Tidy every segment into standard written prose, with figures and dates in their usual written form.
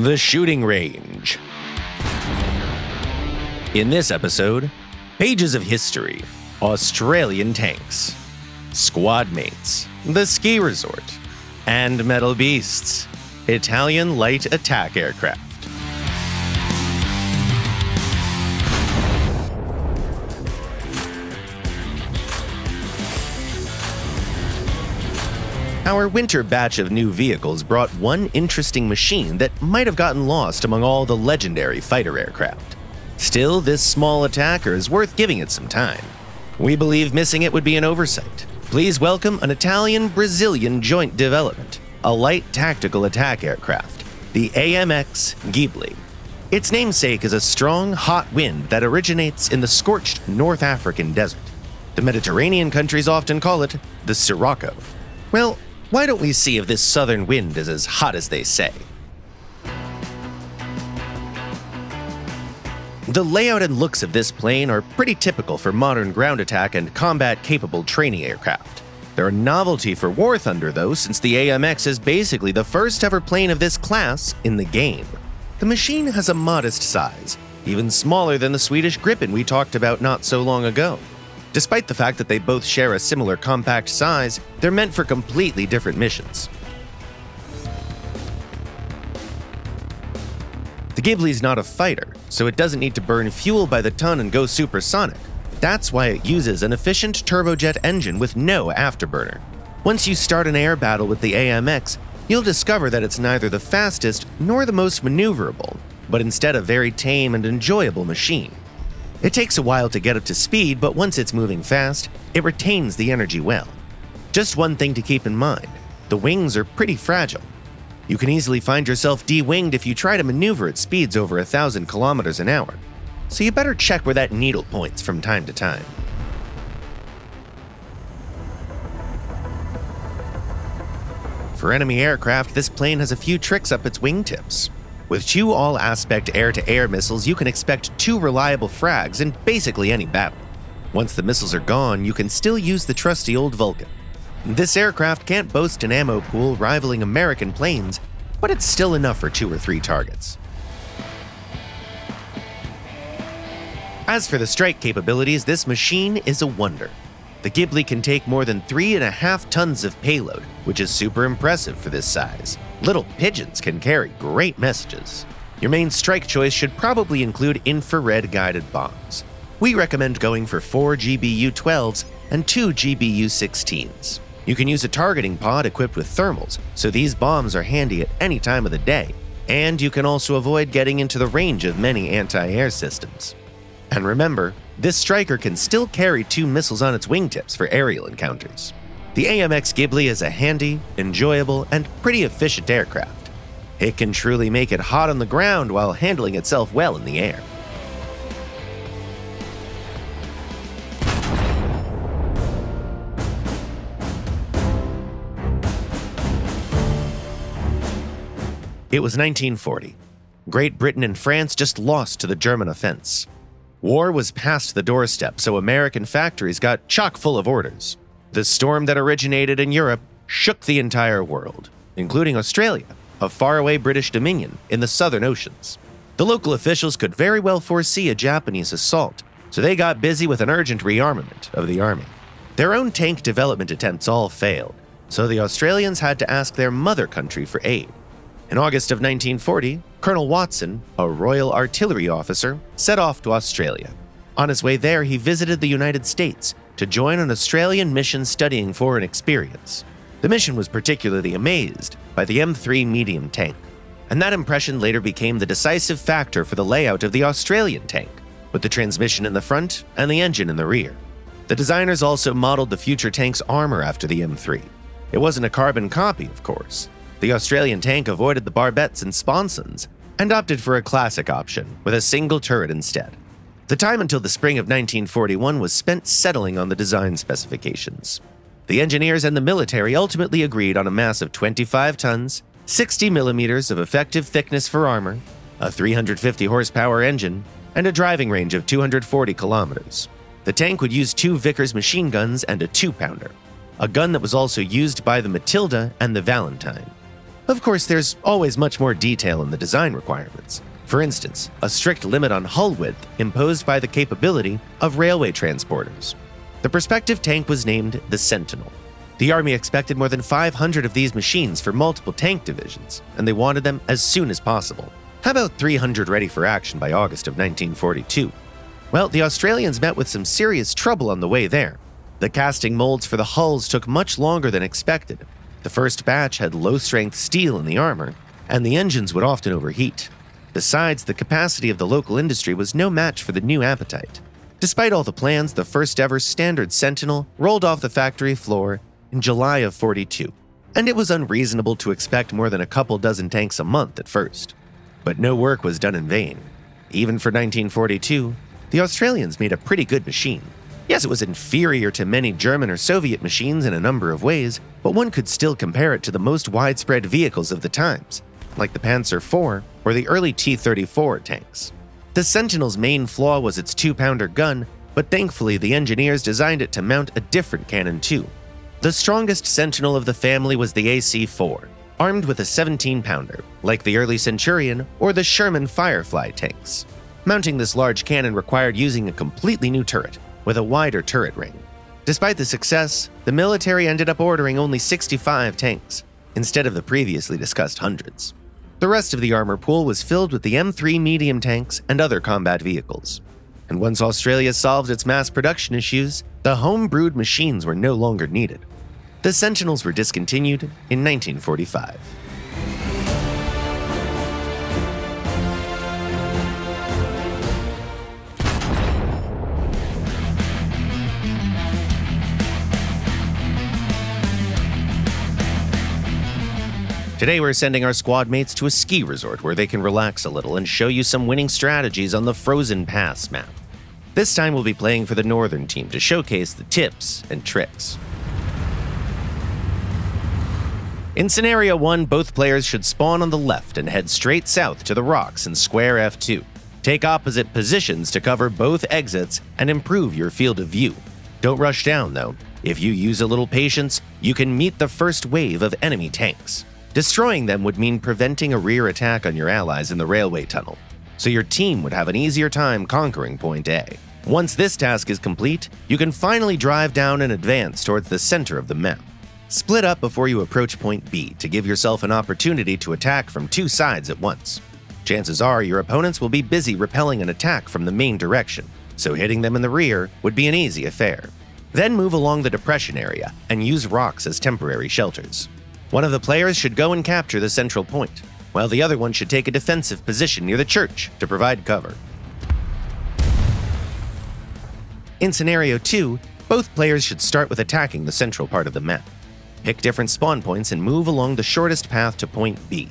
The Shooting Range. In this episode, Pages of History, Australian Tanks, Squad Mates, The Ski Resort, and Metal Beasts, Italian Light Attack Aircraft. Our winter batch of new vehicles brought one interesting machine that might have gotten lost among all the legendary fighter aircraft. Still, this small attacker is worth giving it some time. We believe missing it would be an oversight. Please welcome an Italian-Brazilian joint development, a light tactical attack aircraft, the AMX Ghibli. Its namesake is a strong, hot wind that originates in the scorched North African desert. The Mediterranean countries often call it the Sirocco. Well, why don't we see if this southern wind is as hot as they say? The layout and looks of this plane are pretty typical for modern ground attack and combat-capable training aircraft. They're a novelty for War Thunder, though, since the AMX is basically the first ever plane of this class in the game. The machine has a modest size, even smaller than the Swedish Gripen we talked about not so long ago. Despite the fact that they both share a similar compact size, they're meant for completely different missions. The Ghibli's not a fighter, so it doesn't need to burn fuel by the ton and go supersonic. That's why it uses an efficient turbojet engine with no afterburner. Once you start an air battle with the AMX, you'll discover that it's neither the fastest nor the most maneuverable, but instead a very tame and enjoyable machine. It takes a while to get up to speed, but once it's moving fast, it retains the energy well. Just one thing to keep in mind, the wings are pretty fragile. You can easily find yourself de-winged if you try to maneuver at speeds over 1,000 kilometers an hour, so you better check where that needle points from time to time. For enemy aircraft, this plane has a few tricks up its wingtips. With two all-aspect air-to-air missiles, you can expect two reliable frags in basically any battle. Once the missiles are gone, you can still use the trusty old Vulcan. This aircraft can't boast an ammo pool rivaling American planes, but it's still enough for 2 or 3 targets. As for the strike capabilities, this machine is a wonder. The Ghibli can take more than 3.5 tons of payload, which is super impressive for this size. Little pigeons can carry great messages. Your main strike choice should probably include infrared-guided bombs. We recommend going for 4 GBU-12s and 2 GBU-16s. You can use a targeting pod equipped with thermals, so these bombs are handy at any time of the day, and you can also avoid getting into the range of many anti-air systems. And remember, this striker can still carry 2 missiles on its wingtips for aerial encounters. The AMX Ghibli is a handy, enjoyable, and pretty efficient aircraft. It can truly make it hot on the ground while handling itself well in the air. It was 1940. Great Britain and France just lost to the German offense. War was past the doorstep, so American factories got chock full of orders. The storm that originated in Europe shook the entire world, including Australia, a faraway British dominion in the Southern Oceans. The local officials could very well foresee a Japanese assault, so they got busy with an urgent rearmament of the army. Their own tank development attempts all failed, so the Australians had to ask their mother country for aid. In August of 1940, Colonel Watson, a Royal Artillery officer, set off to Australia. On his way there, he visited the United States to join an Australian mission studying foreign experience. The mission was particularly amazed by the M3 medium tank, and that impression later became the decisive factor for the layout of the Australian tank, with the transmission in the front and the engine in the rear. The designers also modeled the future tank's armor after the M3. It wasn't a carbon copy, of course. The Australian tank avoided the barbettes and sponsons and opted for a classic option with a single turret instead. The time until the spring of 1941 was spent settling on the design specifications. The engineers and the military ultimately agreed on a mass of 25 tons, 60 millimeters of effective thickness for armor, a 350 horsepower engine, and a driving range of 240 kilometers. The tank would use 2 Vickers machine guns and a 2-pounder, a gun that was also used by the Matilda and the Valentine. Of course, there's always much more detail in the design requirements. For instance, a strict limit on hull width imposed by the capability of railway transporters. The prospective tank was named the Sentinel. The Army expected more than 500 of these machines for multiple tank divisions, and they wanted them as soon as possible. How about 300 ready for action by August of 1942? Well, the Australians met with some serious trouble on the way there. The casting molds for the hulls took much longer than expected. The first batch had low-strength steel in the armor, and the engines would often overheat. Besides, the capacity of the local industry was no match for the new appetite. Despite all the plans, the first-ever standard Sentinel rolled off the factory floor in July of 42, and it was unreasonable to expect more than a couple dozen tanks a month at first. But no work was done in vain. Even for 1942, the Australians made a pretty good machine. Yes, it was inferior to many German or Soviet machines in a number of ways, but one could still compare it to the most widespread vehicles of the times, like the Panzer IV or the early T-34 tanks. The Sentinel's main flaw was its 2-pounder gun, but thankfully the engineers designed it to mount a different cannon too. The strongest Sentinel of the family was the AC-4, armed with a 17-pounder, like the early Centurion or the Sherman Firefly tanks. Mounting this large cannon required using a completely new turret, with a wider turret ring. Despite the success, the military ended up ordering only 65 tanks, instead of the previously discussed hundreds. The rest of the armor pool was filled with the M3 medium tanks and other combat vehicles. And once Australia solved its mass production issues, the home-brewed machines were no longer needed. The Sentinels were discontinued in 1945. Today we're sending our squad mates to a ski resort where they can relax a little and show you some winning strategies on the Frozen Pass map. This time we'll be playing for the northern team to showcase the tips and tricks. In Scenario 1, both players should spawn on the left and head straight south to the rocks in Square F2. Take opposite positions to cover both exits and improve your field of view. Don't rush down though. If you use a little patience, you can meet the first wave of enemy tanks. Destroying them would mean preventing a rear attack on your allies in the railway tunnel, so your team would have an easier time conquering point A. Once this task is complete, you can finally drive down and advance towards the center of the map. Split up before you approach point B to give yourself an opportunity to attack from two sides at once. Chances are your opponents will be busy repelling an attack from the main direction, so hitting them in the rear would be an easy affair. Then move along the depression area and use rocks as temporary shelters. One of the players should go and capture the central point, while the other one should take a defensive position near the church to provide cover. In Scenario 2, both players should start with attacking the central part of the map. Pick different spawn points and move along the shortest path to point B.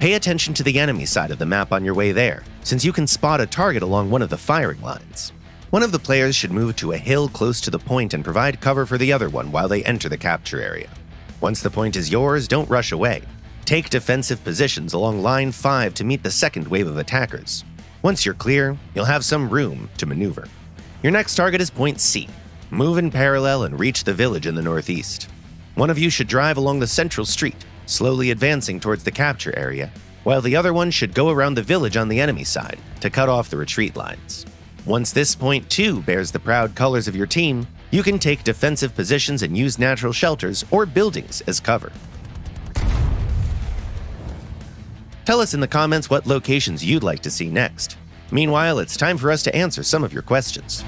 Pay attention to the enemy side of the map on your way there, since you can spot a target along one of the firing lines. One of the players should move to a hill close to the point and provide cover for the other one while they enter the capture area. Once the point is yours, don't rush away. Take defensive positions along line 5 to meet the second wave of attackers. Once you're clear, you'll have some room to maneuver. Your next target is point C. Move in parallel and reach the village in the northeast. One of you should drive along the central street, slowly advancing towards the capture area, while the other one should go around the village on the enemy side to cut off the retreat lines. Once this point too bears the proud colors of your team, you can take defensive positions and use natural shelters or buildings as cover. Tell us in the comments what locations you'd like to see next. Meanwhile, it's time for us to answer some of your questions.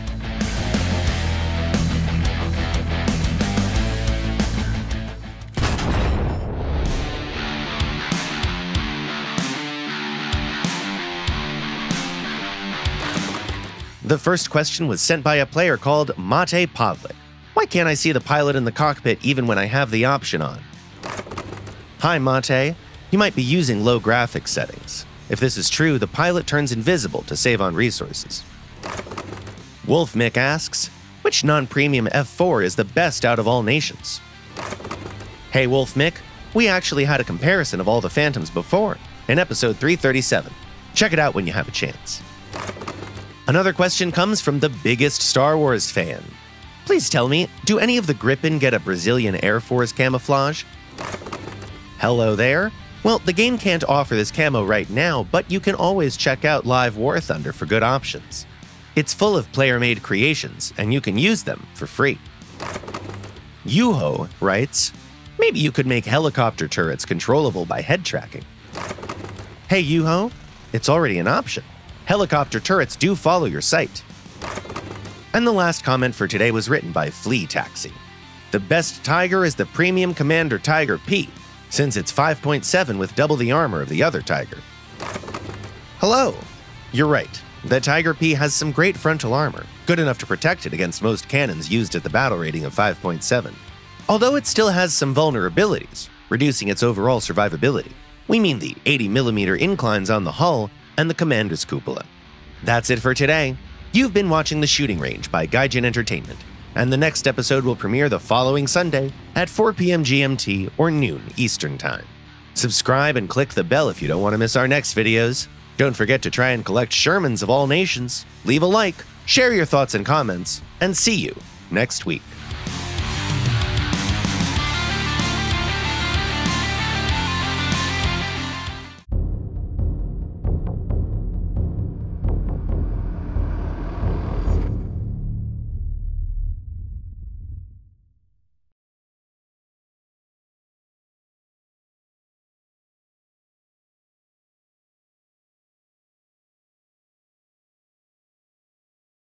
The first question was sent by a player called Mate Pavlik. Why can't I see the pilot in the cockpit even when I have the option on? Hi Mate, you might be using low graphics settings. If this is true, the pilot turns invisible to save on resources. Wolf Mick asks, which non-premium F4 is the best out of all nations? Hey Wolf Mick, we actually had a comparison of all the Phantoms before, in episode 337. Check it out when you have a chance. Another question comes from the biggest Star Wars fan. Please tell me, do any of the Gripen get a Brazilian Air Force camouflage? Hello there. Well, the game can't offer this camo right now, but you can always check out Live War Thunder for good options. It's full of player-made creations, and you can use them for free. Yuho writes, maybe you could make helicopter turrets controllable by head tracking. Hey Yuho, it's already an option. Helicopter turrets do follow your sight. And the last comment for today was written by FleaTaxi. The best Tiger is the Premium Commander Tiger P, since it's 5.7 with double the armor of the other Tiger. Hello! You're right. The Tiger P has some great frontal armor, good enough to protect it against most cannons used at the battle rating of 5.7. Although it still has some vulnerabilities, reducing its overall survivability. We mean the 80mm inclines on the hull and the commander's cupola. That's it for today. You've been watching The Shooting Range by Gaijin Entertainment, and the next episode will premiere the following Sunday at 4 PM GMT or noon Eastern Time. Subscribe and click the bell if you don't want to miss our next videos. Don't forget to try and collect Shermans of all nations, leave a like, share your thoughts and comments, and see you next week.